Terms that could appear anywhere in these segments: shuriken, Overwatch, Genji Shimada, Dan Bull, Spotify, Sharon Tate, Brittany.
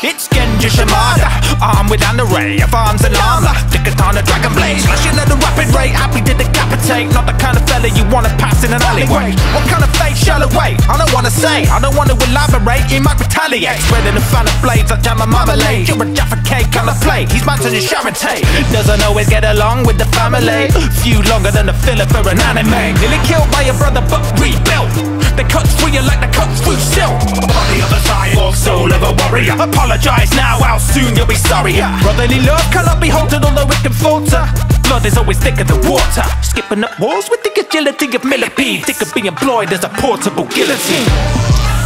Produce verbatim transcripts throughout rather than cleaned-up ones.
It's Genji Shimada, armed with an array of arms and armor, the katana dragon blade, slashing at a rapid rate, happy to decapitate. Not the kind of fella you wanna pass in an alleyway. What kind of fate shall await? I don't wanna say, I don't wanna elaborate, he might retaliate, spreading a fan of blades like jam and marmalade. You're a Jaffa cake kind of plate, he's mounting his Sharon Tate. Doesn't always get along with the family, few longer than a filler for an anime. Nearly killed by your brother but rebuilt, the cuts through you like the cuts through silk. On the other side walks soul of a warrior, apologise now, how soon you'll be sorrier. Brotherly love cannot be halted although it can falter, blood is always thicker than water. Skipping up walls with the agility of millipedes, it could be employed as a portable guillotine.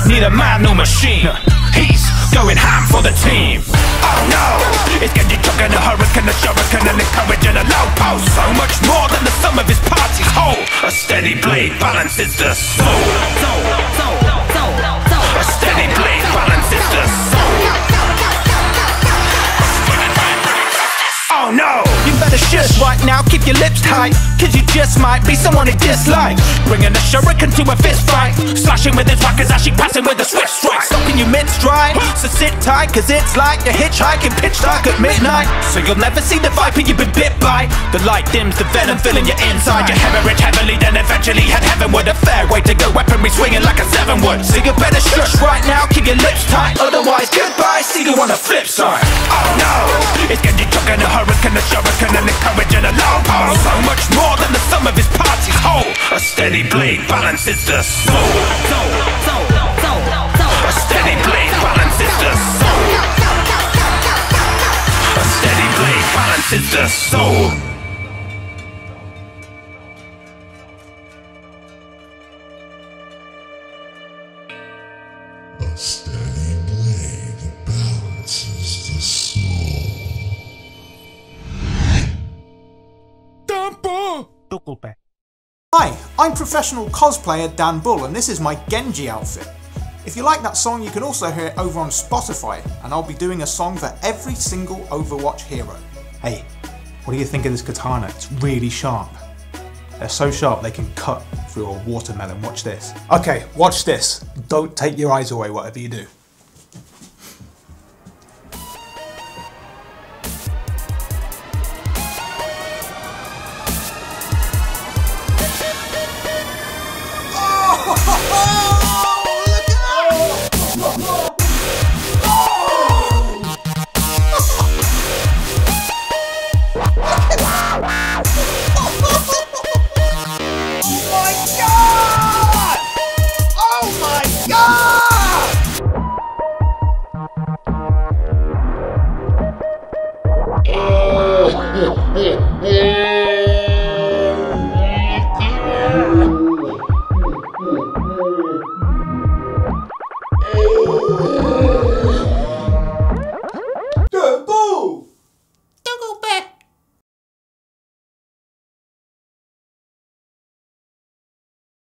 Need a man or machine, he's going ham for the team. Oh no, it's Genji chucking a hurricane, a shuriken, and encouraging a low post. So much more than the sum of his party's whole. A steady blade balances the soul. A steady blade balances the soul. Oh no, you better shush right now, keep your lips tight, cause you just might be someone who dislikes. Bringing a shuriken to a fist fight, slashing with his whackers as she passing with a swift strike. Stopping you mid-stride, so sit tight, cause it's like you're hitchhiking pitch dark at midnight. So you'll never see the viper you've been bit by, the light dims the venom filling your inside. You hemorrhage heavily, then eventually head heavenward. A fair way to go, weaponry swinging like a seven wood. So you better shush right now, keep your lips tight, otherwise goodbye, see you on the flip side. Oh no, it's Genji chucking a hurricane, a shuriken, and encouraging a low pole. So much more than the sum of his party's whole. A steady blade balances the soul. A steady blade balances the soul. A steady blade balances the soul. Hi, I'm professional cosplayer Dan Bull and this is my Genji outfit. If you like that song you can also hear it over on Spotify and I'll be doing a song for every single Overwatch hero. Hey, what do you think of this katana? It's really sharp. They're so sharp they can cut through a watermelon. Watch this. Okay, watch this. Don't take your eyes away whatever you do. Oh!